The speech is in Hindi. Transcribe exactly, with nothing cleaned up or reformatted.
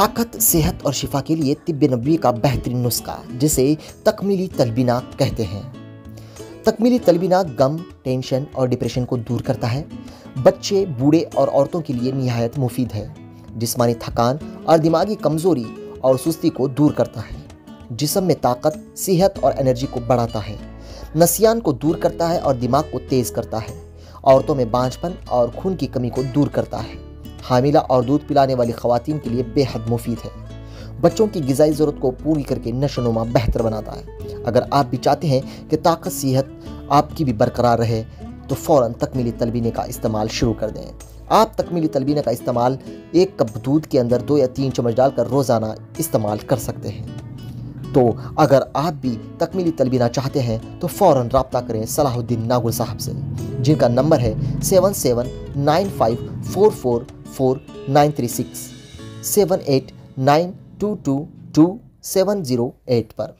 ताकत, सेहत और शिफा के लिए तिब्बे नबवी का बेहतरीन नुस्खा, जिसे तकमीली तलबीना कहते हैं। तकमीली तलबीना गम, टेंशन और डिप्रेशन को दूर करता है। बच्चे, बूढ़े और औरतों के लिए निहायत मुफीद है। जिस्मानी थकान और दिमागी कमज़ोरी और सुस्ती को दूर करता है। जिस्म में ताकत, सेहत और एनर्जी को बढ़ाता है। नसियान को दूर करता है और दिमाग को तेज़ करता है। औरतों में बांझपन और खून की कमी को दूर करता है। हामिला और दूध पिलाने वाली ख़वातीन के लिए बेहद मुफीद है। बच्चों की ग़िज़ाई ज़रूरत को पूरी करके नशोनुमा बेहतर बनाता है। अगर आप भी चाहते हैं कि ताकत, सेहत आपकी भी बरकरार रहे, तो फ़ौरन तकमीली तलबीने का इस्तेमाल शुरू कर दें। आप तकमीली तलबीने का इस्तेमाल एक कप दूध के अंदर दो या तीन चम्मच डालकर रोज़ाना इस्तेमाल कर सकते हैं। तो अगर आप भी तकमीली तलबीना चाहते हैं तो फ़ौरन रब्ता करें सलाहुद्दीन नागौल साहब से, जिनका नंबर है seven seven nine five four four four nine three six seven eight nine two two two seven zero eight पर।